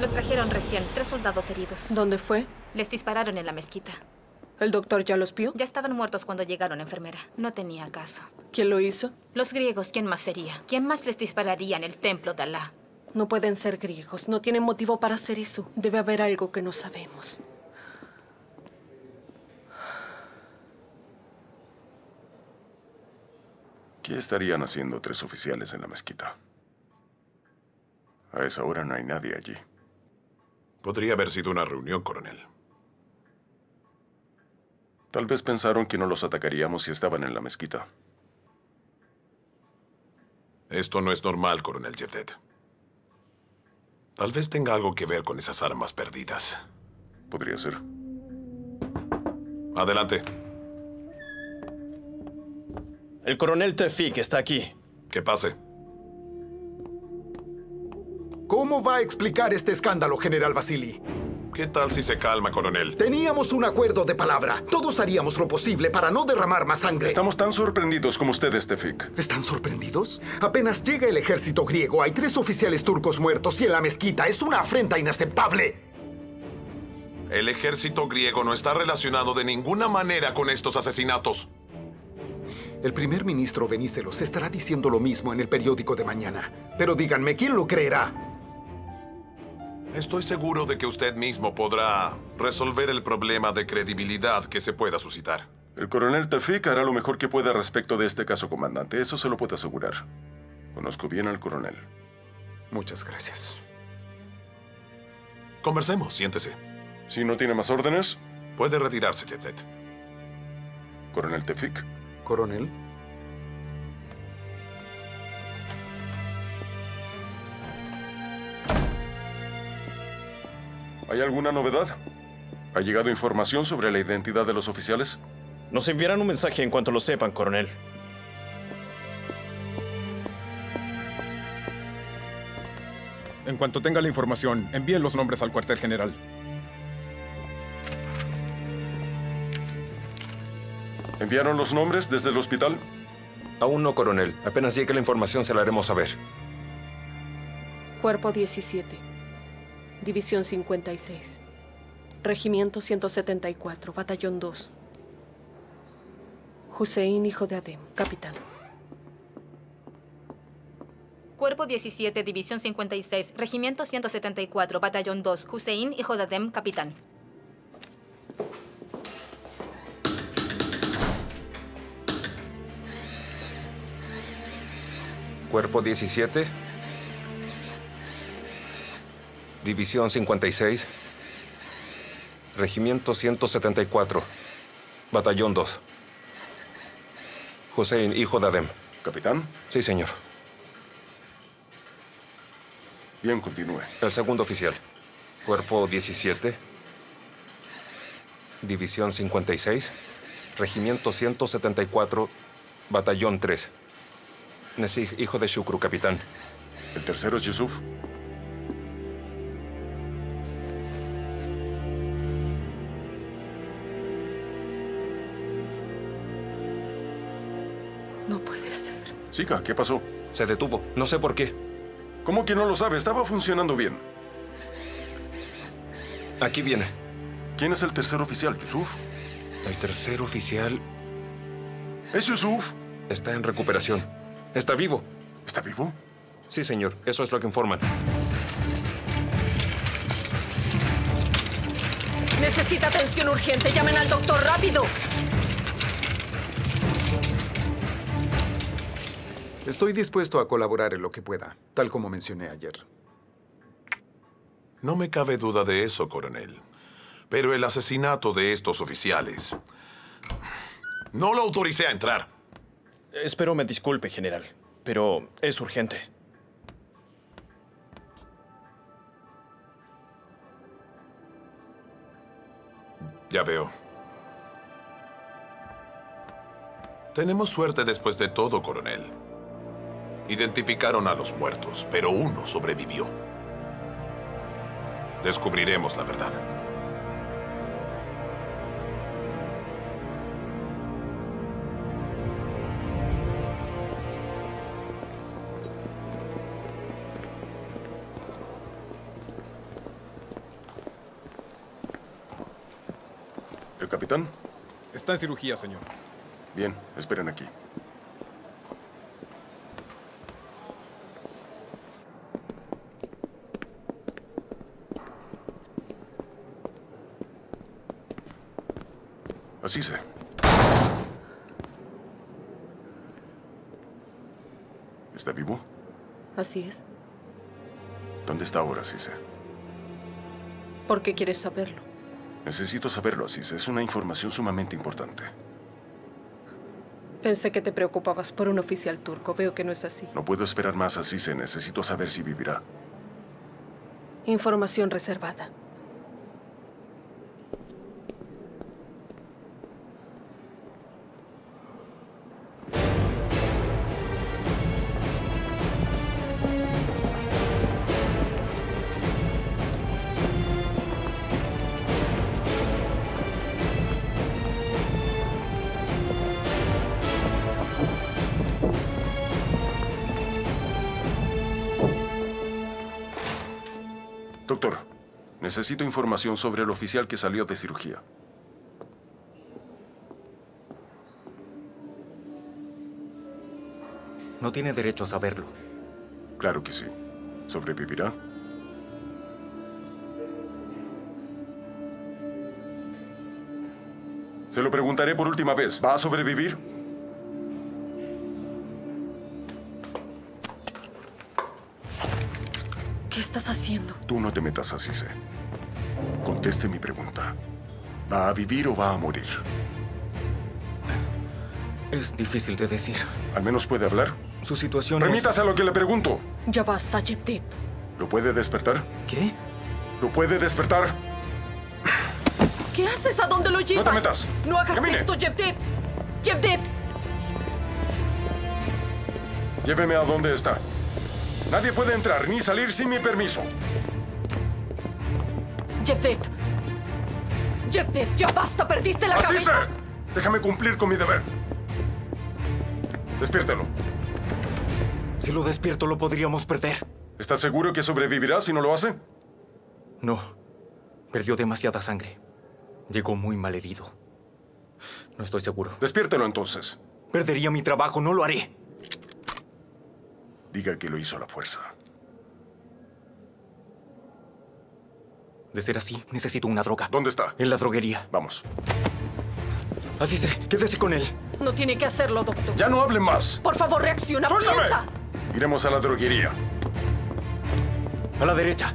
Los trajeron recién, 3 soldados heridos. ¿Dónde fue? Les dispararon en la mezquita. ¿El doctor ya los vio? Ya estaban muertos cuando llegaron, enfermera. No tenía caso. ¿Quién lo hizo? Los griegos, ¿quién más sería? ¿Quién más les dispararía en el templo de Alá? No pueden ser griegos. No tienen motivo para hacer eso. Debe haber algo que no sabemos. ¿Qué estarían haciendo 3 oficiales en la mezquita? A esa hora no hay nadie allí. Podría haber sido una reunión, coronel. Tal vez pensaron que no los atacaríamos si estaban en la mezquita. Esto no es normal, coronel Cevdet. Tal vez tenga algo que ver con esas armas perdidas. Podría ser. Adelante. El coronel Tevfik está aquí. Que pase. ¿Cómo va a explicar este escándalo, General Vasily? ¿Qué tal si se calma, coronel? Teníamos un acuerdo de palabra. Todos haríamos lo posible para no derramar más sangre. Estamos tan sorprendidos como ustedes, Tevfik. ¿Están sorprendidos? Apenas llega el ejército griego, hay 3 oficiales turcos muertos y en la mezquita. Es una afrenta inaceptable. El ejército griego no está relacionado de ninguna manera con estos asesinatos. El primer ministro Venizelos estará diciendo lo mismo en el periódico de mañana. Pero díganme, ¿quién lo creerá? Estoy seguro de que usted mismo podrá resolver el problema de credibilidad que se pueda suscitar. El coronel Tevfik hará lo mejor que pueda respecto de este caso, comandante. Eso se lo puedo asegurar. Conozco bien al coronel. Muchas gracias. Conversemos, siéntese. Si no tiene más órdenes... Puede retirarse, Cevdet. Coronel Tevfik. Coronel... ¿Hay alguna novedad? ¿Ha llegado información sobre la identidad de los oficiales? Nos enviarán un mensaje en cuanto lo sepan, coronel. En cuanto tenga la información, envíen los nombres al cuartel general. ¿Enviaron los nombres desde el hospital? Aún no, coronel. Apenas llegue la información, se la haremos saber. Cuerpo 17. División 56. Regimiento 174. Batallón 2. Hussein, hijo de Adem, capitán. Cuerpo 17, División 56. Regimiento 174. Batallón 2. Hussein, hijo de Adem, capitán. Cuerpo 17. División 56, Regimiento 174, Batallón 2. Hussein, hijo de Adem. ¿Capitán? Sí, señor. Bien, continúe. El segundo oficial, Cuerpo 17, División 56, Regimiento 174, Batallón 3. Nesih, hijo de Shukru, capitán. El tercero es Yusuf. No puede ser. Chica, ¿qué pasó? Se detuvo. No sé por qué. ¿Cómo que no lo sabe? Estaba funcionando bien. Aquí viene. ¿Quién es el tercer oficial, Yusuf? El tercer oficial... ¿Es Yusuf? Está en recuperación. Está vivo. ¿Está vivo? Sí, señor. Eso es lo que informan. Necesita atención urgente. Llamen al doctor, rápido. Estoy dispuesto a colaborar en lo que pueda, tal como mencioné ayer. No me cabe duda de eso, coronel. Pero el asesinato de estos oficiales... No lo autoricé a entrar. Espero me disculpe, general, pero es urgente. Ya veo. Tenemos suerte después de todo, coronel. Identificaron a los muertos, pero uno sobrevivió. Descubriremos la verdad. ¿El capitán? Está en cirugía, señor. Bien, esperen aquí. Así se. ¿Está vivo? Así es. ¿Dónde está ahora, Cise? ¿Por qué quieres saberlo? Necesito saberlo, Cise. Es una información sumamente importante. Pensé que te preocupabas por un oficial turco. Veo que no es así. No puedo esperar más, Cise. Necesito saber si vivirá. Información reservada. Doctor, necesito información sobre el oficial que salió de cirugía. No tiene derecho a saberlo. Claro que sí. ¿Sobrevivirá? Se lo preguntaré por última vez. ¿Va a sobrevivir? ¿Qué estás haciendo? Tú no te metas, Cise. Conteste mi pregunta. ¿Va a vivir o va a morir? Es difícil de decir. ¿Al menos puede hablar? Su situación es... ¡Remítase a lo que le pregunto! Ya basta, Cevdet. ¿Lo puede despertar? ¿Qué? ¿Lo puede despertar? ¿Qué haces? ¿A dónde lo llevas? ¡No te metas! ¡No hagas esto, Cevdet! ¡Cevdet! Lléveme a donde está. Nadie puede entrar ni salir sin mi permiso. Cevdet. Cevdet, ya basta, perdiste la cabeza. ¡Así sea! Déjame cumplir con mi deber. Despiértelo. Si lo despierto, lo podríamos perder. ¿Estás seguro que sobrevivirá si no lo hace? No. Perdió demasiada sangre. Llegó muy mal herido. No estoy seguro. Despiértelo, entonces. Perdería mi trabajo, no lo haré. Diga que lo hizo a la fuerza. De ser así, necesito una droga. ¿Dónde está? En la droguería. Vamos. Así se, quédese con él. No tiene que hacerlo, doctor. ¡Ya no hable más! Por favor, reacciona. ¡Suéltame! ¡Piensa! Iremos a la droguería. A la derecha.